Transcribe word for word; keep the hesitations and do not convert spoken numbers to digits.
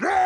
There!